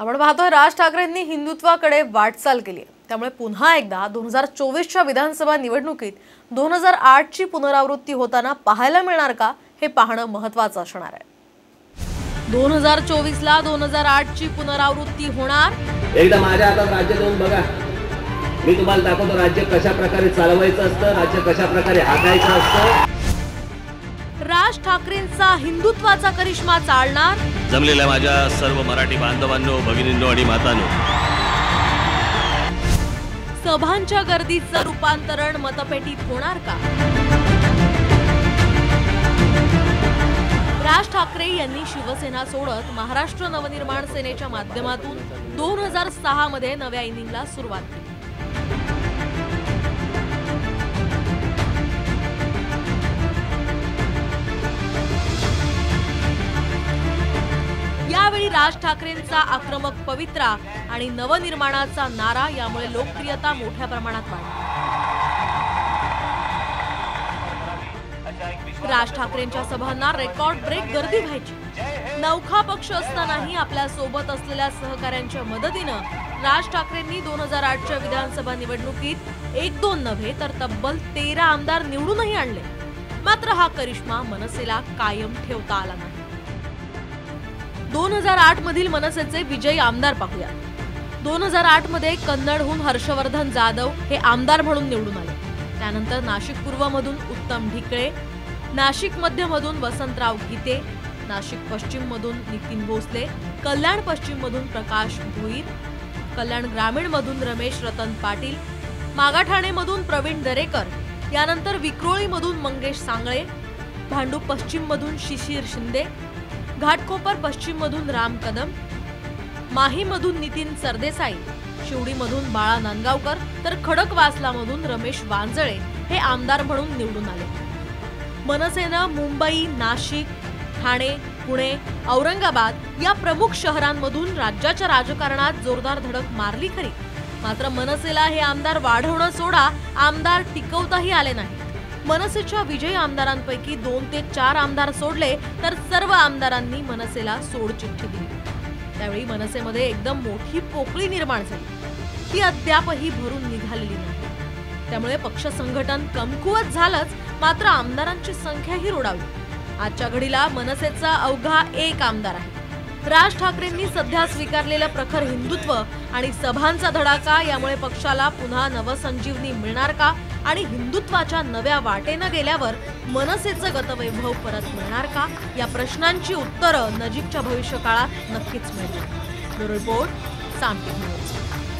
आपण पाहतोय राज ठाकरेंनी हिंदुत्वाकडे वाटचाल केली आहे। त्यामुळे पुन्हा एकदा 2024 च्या विधानसभा निवडणुकीत 2008 ची पुनरावृत्ती होताना पाहायला मिळणार का हे पाहणं महत्त्वाचं असणार आहे। 2024 ला 2008 ची पुनरावृत्ती होणार। एकदा माझ्या हातात राज्य देऊन बघा, मी तुम्हाला दाखवतो राज्य कशा प्रकारे चालवायचं असतं, राज्य कशा प्रकारे हाताळायचं असतं। राज ठाकरेंचा हिंदुत्वाचा करिश्मा चालणार। जमलेल्या माझ्या सर्व मराठी बांधवांनो, भगिनींनो आणि मातांनो, सभांच्या गर्दीचं रूपांतरण मतपेटीत होणार का? राज ठाकरे यांनी शिवसेना सोडत महाराष्ट्र नवनिर्माण सेनेच्या माध्यमातून 2006 मध्ये नव्या इनिंगला सुरुवात केली। यावेळी राज ठाकरेंचा आक्रमक पवित्रा आणि नवनिर्माणाचा नारा यामुळे लोकप्रियता मोठ्या प्रमाणात वाढली। राज ठाकरेंच्या सभांना रेकॉर्ड ब्रेक गर्दी व्हायची। नवखा पक्ष असतानाही आपल्या सोबत असलेल्या सहकाऱ्यांच्या मदतीनं राज ठाकरेंनी 2008 च्या विधानसभा निवडणुकीत 1-2 नव्हे तर तब्बल 13 आमदार निवडूनही आणले। मात्र हा करिश्मा मनसेला कायम ठेवता आला नाही। 2008 मधील मनसेचे विजयी आमदार पाहूया। 2008 मध्ये कन्नडहून हर्षवर्धन जाधव हे आमदार म्हणून निवडून आले। त्यानंतर नाशिक पूर्वमधून उत्तम ढिकळे, नाशिक मध्यमधून वसंतराव गीते, नाशिक पश्चिममधून नितिन भोसले, कल्याण पश्चिममधून प्रकाश भुईर, कल्याण ग्रामीणमधून रमेश रतन पाटील, मागाठाणेमधून प्रवीण दरेकर, यानंतर विक्रोळीमधून मंगेश सांगळे, भांडूप पश्चिममधून शिशिर शिंदे, घाटकोपर पश्चिम मधून राम कदम, माही मधून नितिन सरदेसाई, शिवडी मधून बाळा नांगावकर, तर खडकवासला मधून रमेश वांजळे हे आमदार म्हणून निवडून आले। मनसेनं मुंबई, नाशिक, ठाणे, पुणे, औरंगाबाद या प्रमुख शहरांमधून राज्याच्या राजकारणात जोरदार धडक मारली खरी, मात्र मनसेला हे आमदार वाढवणं सोडा आमदार टिकवताही आले नाही। मनसेच्या विजयी आमदारांपैकी 2 ते 4 आमदार सोडले, तर सर्व आमदारांनी मनसेला सोड चिठ्ठी दिली। त्यावेळी मनसेमध्ये एकदम मोठी पोकळी निर्माण झाली, ती अद्यापही भरून निघालेली नाही। त्यामुळे पक्ष संघटन कमकुवत झालंच, मात्र आमदारांची संख्याही रोडावली। आजच्या घडीला मनसेचा अवघा 1 आमदार आहे। राज ठाकरेंनी सध्या स्वीकारलेलं प्रखर हिंदुत्व आणि सभांचा धडाका यामुळे पक्षाला पुन्हा नवसंजीवनी मिळणार का? आणि हिंदुत्वाच्या नव्या वाटेनं गेल्यावर मनसेचं गतवैभव परत मिळणार का? या प्रश्नांची उत्तरं नजीकच्या भविष्यकाळात नक्कीच मिळतील। Bureau report, Samant news.